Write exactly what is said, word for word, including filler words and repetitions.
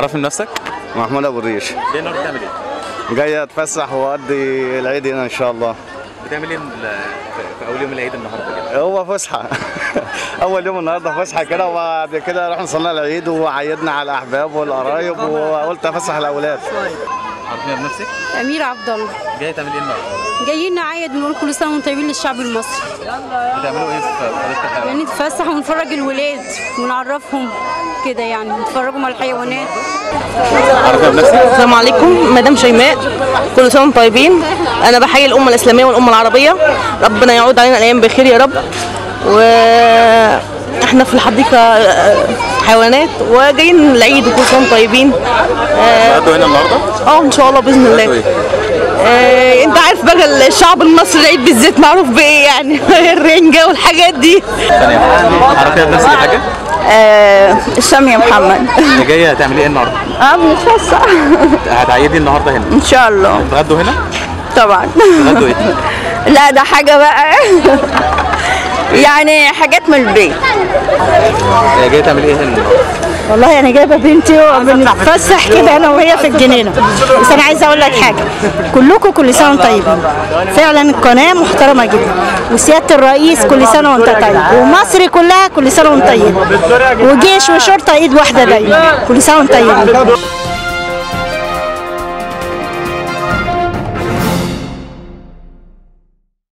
عرفني نفسك. محمود ابو الريش. جاي النهارده بتعمل ايه؟ جاي اتفسح واقضي العيد هنا ان شاء الله. بتعمل ايه في اول يوم العيد النهارده كده؟ هو فسحه. اول يوم النهارده فسحه كده، وبعد كده رحنا صلينا العيد وعيدنا على الاحباب والقرايب وقلت افسح الاولاد. عارفينها بنفسك؟ أميرة عبد الله. جاية تعمل إيه النهارده؟ جايين نعيد ونقول كل سنة وأنتم طيبين للشعب المصري. بتعملوا إيه في حديقة الحيوانات؟ يعني نتفسح ونفرج الولاد ونعرفهم كده، يعني نتفرجهم على الحيوانات. عارفينها بنفسك؟ السلام عليكم، مدام شيماء، كل سنة وأنتم طيبين. أنا بحيي الأمة الإسلامية والأمة العربية، ربنا يعود علينا الأيام بخير يا رب. وإحنا في الحديقة حيوانات وجايين العيد وكل سنه طيبين. هتقعدوا هنا النهارده؟ اه ان شاء الله باذن الله. آه انت عارف بقى الشعب المصري العيد بالذات معروف بايه يعني. الرنجه والحاجات دي. ثانيه، عرفتي بنفسك حاجه؟ آه الساميه محمد. انت جايه هتعملي ايه النهارده؟ اه بنتفسح. هتعيدي النهارده هنا؟ ان شاء الله. هتتغدوا هنا؟ طبعا. هتتغدوا ايه؟ لا ده حاجه بقى يعني حاجات من البيت. يا جايه تعمل ايه هنا؟ والله انا جايبه بنتي وبنتفسح كده انا وهي في الجنينه. بس انا عايزه اقول لك حاجه، كلكم كل سنه وانتم طيبين. فعلا القناه محترمه جدا، وسياده الرئيس كل سنه وانت طيب، ومصر كلها كل سنه وانت طيب، وجيش وشرطه ايد واحده دايما، كل سنه وانت طيب.